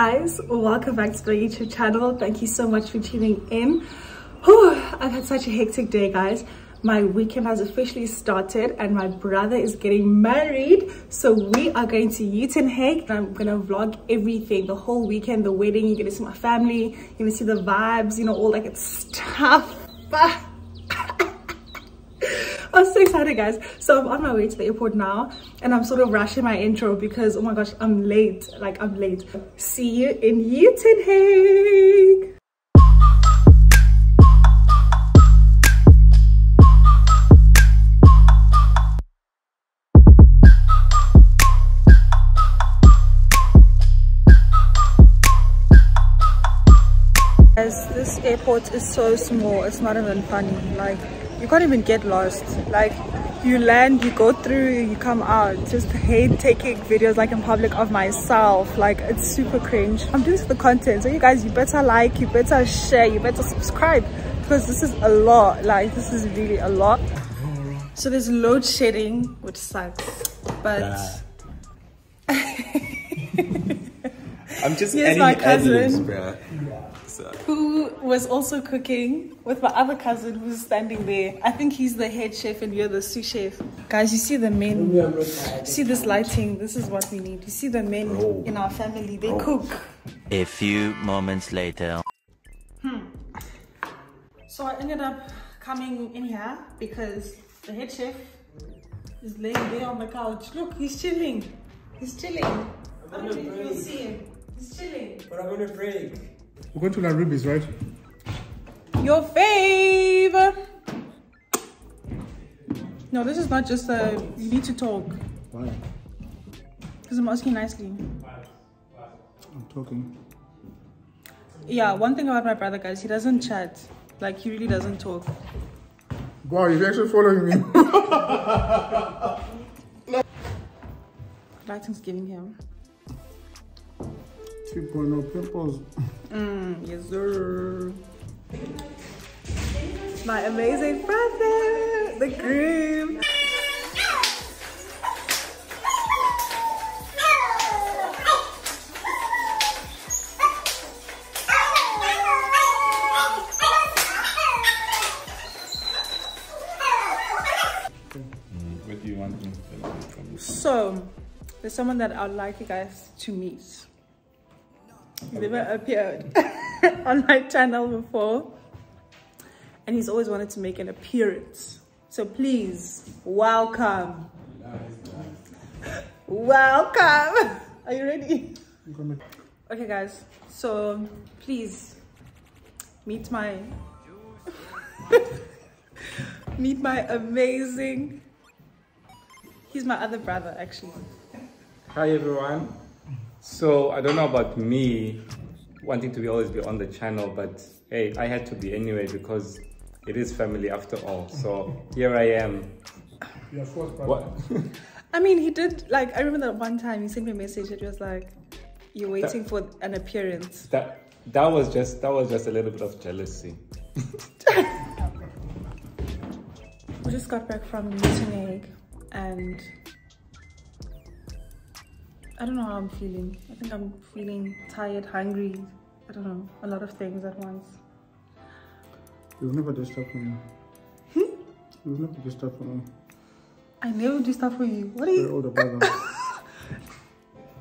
guys, welcome back to my YouTube channel. Thank you so much for tuning in. Whew, I've had such a hectic day, guys. My weekend has officially started and my brother is getting married, so we are going to Uitenhage. I'm gonna vlog everything, the whole weekend, the wedding. You're gonna see my family, you're gonna see the vibes, you know, all that good stuff. But I'm so excited, guys. So I'm on my way to the airport now and I'm sort of rushing my intro because oh my gosh, I'm late. Like, I'm late. See you in Uitenhage. Guys, this airport is so small, it's not even funny. Like, you can't even get lost. Like, you land, you go through, you come out. Just hate taking videos like in public of myself. Like, it's super cringe. I'm doing this for the content, so you guys, you better like, you better share, you better subscribe, because this is a lot. Like, this is really a lot. So there's load shedding, which sucks, but I'm just adding my cousins, bro. Who was also cooking with my other cousin who's standing there. I think he's the head chef and you're the sous chef. Guys, you see the men, see this lighting, this is what we need. You see the men in our family, they cook. A few moments later. So I ended up coming in here because the head chef is laying there on the couch. Look, he's chilling. He's chilling. I don't think you'll see him. He's chilling. But I'm on a break. We're going to La Ruby's, right? Your fave! No, this is not just a... You need to talk. Why? Because I'm asking nicely. I'm talking. Yeah, one thing about my brother, guys, he doesn't chat. Like, he really doesn't talk. Wow, you're actually following me. Lighting's giving him. 2.0 pimples. Yes, sir. My amazing brother, the groom. What do you want me to learn from you? So, there's someone that I'd like you guys to meet. He's never appeared on my channel before and he's always wanted to make an appearance, so please welcome. Welcome. Are you ready? Okay guys, so please meet my meet my amazing, he's my other brother actually. Hi everyone. So I don't know about me wanting to always be on the channel, but hey, I had to be anyway because it is family after all. So here I am. You're fourth brother. I mean, he did, like, I remember that one time he sent me a message. It was like, you're waiting for an appearance. That was just a little bit of jealousy. We just got back from Uitenhage and I don't know how I'm feeling. I think I'm feeling tired, hungry. I don't know, a lot of things at once. You've never do stuff for me. You've never do stuff for me. I never do stuff for you. What are you? You're older brother.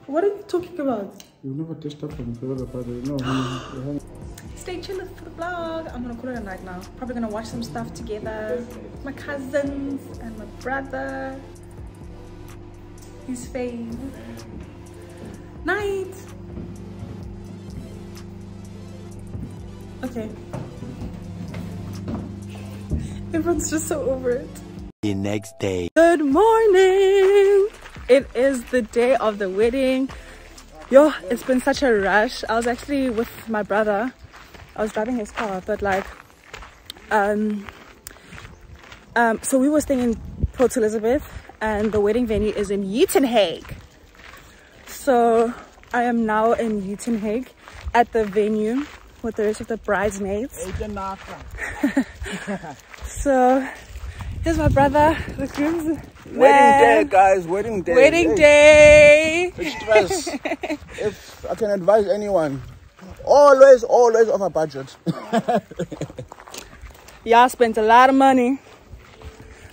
What are you talking about? You've never do stuff for me. You're older brother. No. Stay chillin' for the vlog. I'm gonna call it a night now. Probably gonna watch some stuff together. My cousins and my brother. His fame. Night. Okay. Everyone's just so over it. The next day. Good morning. It is the day of the wedding. Yo, it's been such a rush. I was actually with my brother. I was driving his car, but like, so we were staying in Port Elizabeth. And the wedding venue is in Uitenhage. So I am now in Uitenhage at the venue with the rest of the bridesmaids. So There's my brother, the groomsman. Wedding day, guys, wedding day. Wedding day. It's stress. If I can advise anyone, always, always on a budget. Y'all spent a lot of money,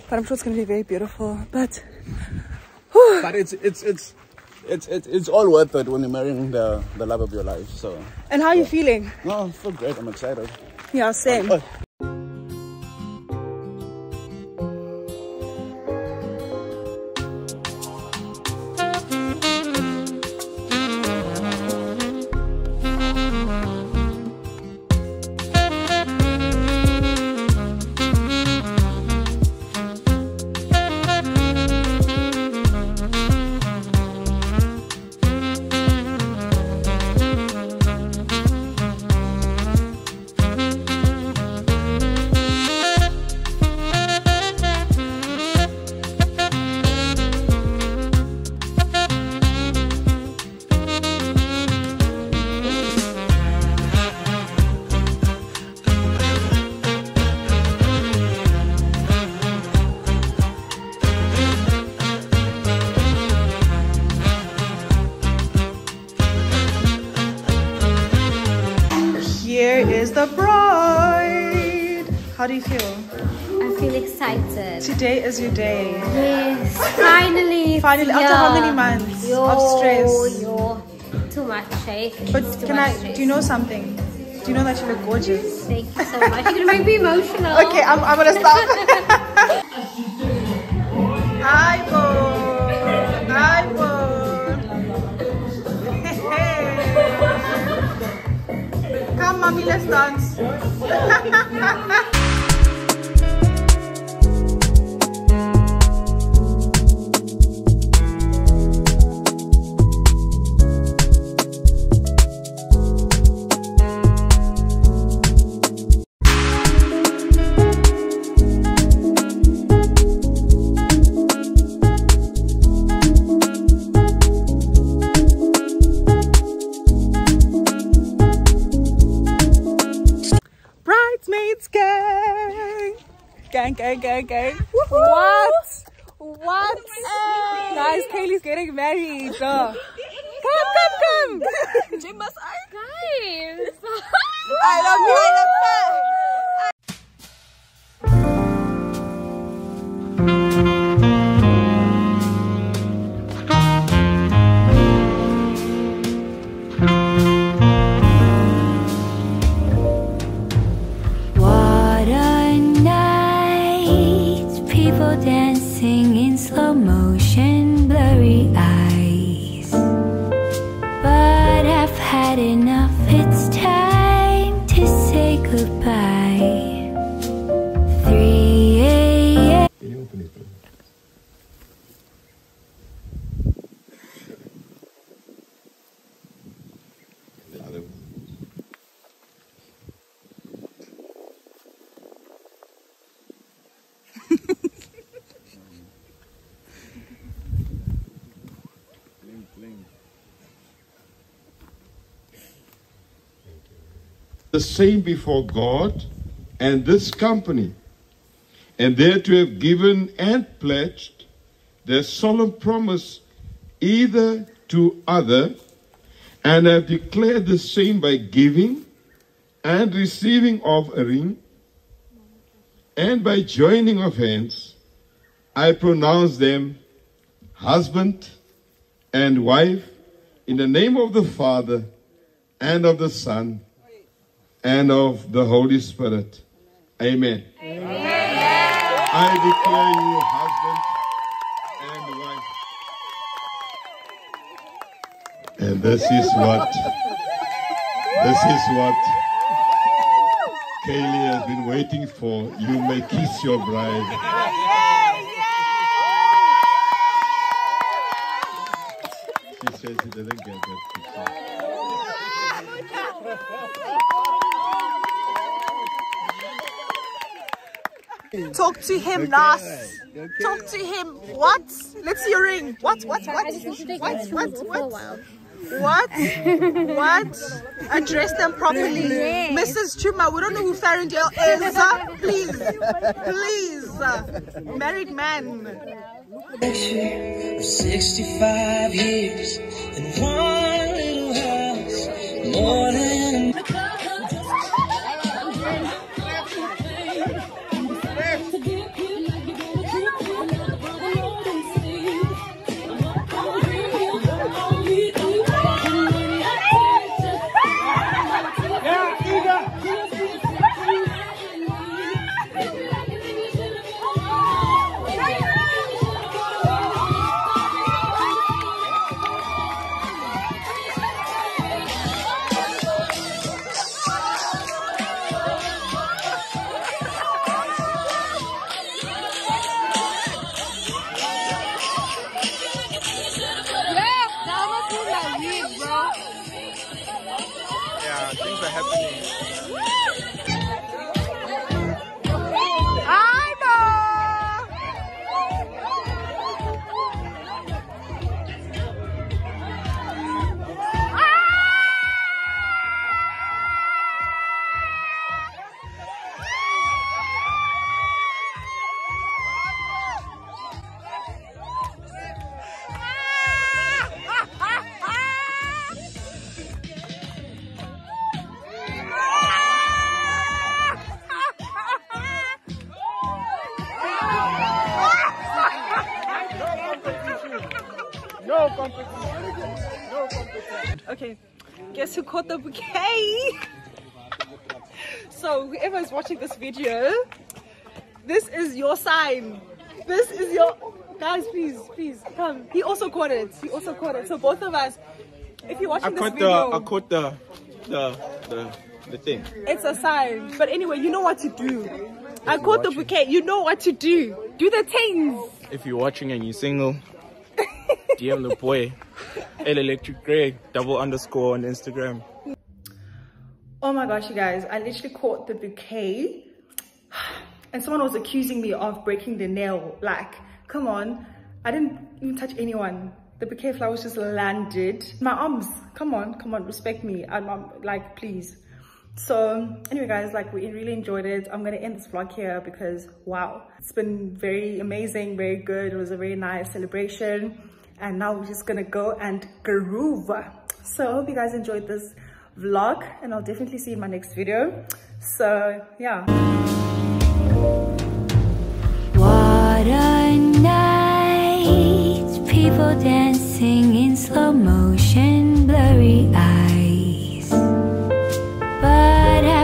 but I'm sure it's going to be very beautiful. But it's all worth it when you're marrying the love of your life. So. And how are you feeling? No, I feel great. I'm excited. Yeah, same. How do you feel? I feel excited. Today is your day. Yes, finally. Finally, after how many months of stress? Too much, eh? But do you know something? Do you know that you look gorgeous? Thank you so much. You're gonna make me emotional. Okay, I'm gonna stop. Hey. Come, mommy, let's dance. Gang. What? Hey. Guys, Kaylee's getting married. Come. Guys. I love you. The same before God and this company, and there to have given and pledged their solemn promise either to other, and have declared the same by giving and receiving offering, and by joining of hands, I pronounce them husband and wife in the name of the Father and of the Son and of the Holy Spirit. Amen. Amen. Amen. I declare you husband and wife. And this is what Kaylee has been waiting for. You may kiss your bride. She says she doesn't get that picture. Talk to him, okay. Nas. Okay. Talk to him. What? Let's see your ring. What? What? What? What? What? What? What? What? Address them properly. Yes. Mrs. Chuma, we don't know who Farindale is. Please. Please. Married man. 65 years and one little house. More than okay, guess who caught the bouquet? So whoever is watching this video, this is your sign. This is your guys. Please come. He also caught it. So both of us. If you're watching this video, I caught the thing. It's a sign. But anyway, you know what to do. I caught the bouquet. You know what to do. Do the things. If you're watching and you're single, DM the boy L-Electric Greg __ on Instagram. Oh my gosh, you guys, I literally caught the bouquet and someone was accusing me of breaking the nail. Like, come on, I didn't even touch anyone. The bouquet flowers just landed my arms. Come on, respect me. I'm like, please. So anyway guys, like, we really enjoyed it. I'm gonna end this vlog here because wow, it's been very amazing, very good. It was a very nice celebration. And now we're just gonna go and groove. So I hope you guys enjoyed this vlog and I'll definitely see you in my next video. So yeah. What a night, people dancing in slow motion, blurry eyes. But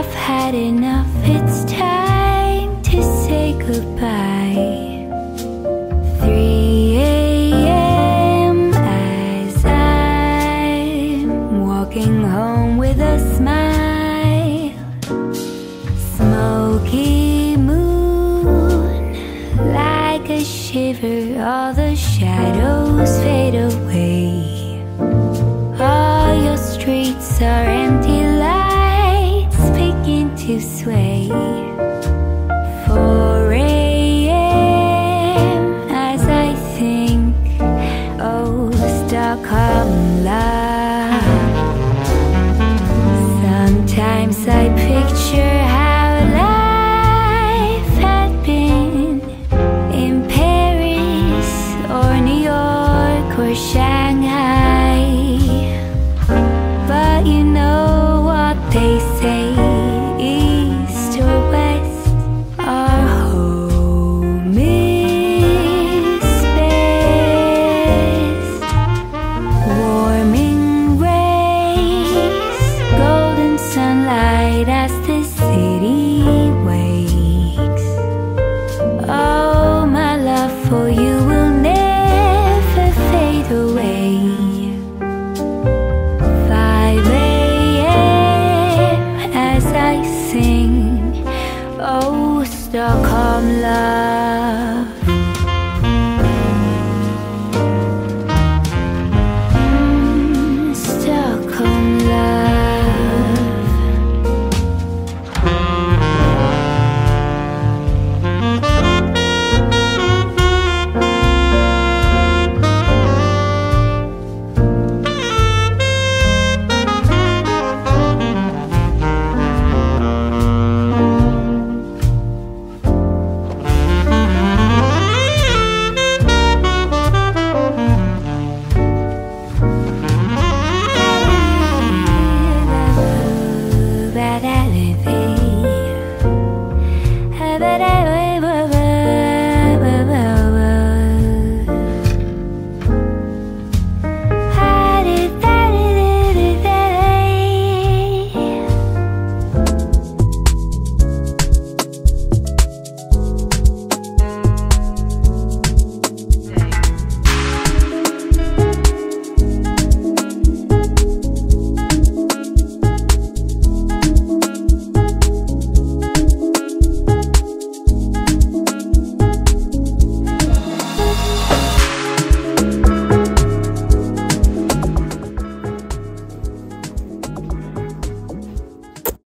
I've had enough, it's time to say goodbye. Home with a smile, smoky moon, like a shiver, all the shadows fade away, all your streets are empty, lights begin to sway, 4 AM as I think, oh Stockholm love. Sometimes I picture how life had been in Paris or New York or Shanghai. But you know what they say, east or west, our home is best. Warming rays, golden sunlight as the city wakes. Oh, my love for you will never fade away. 5 AM as I sing, oh Stockholm love.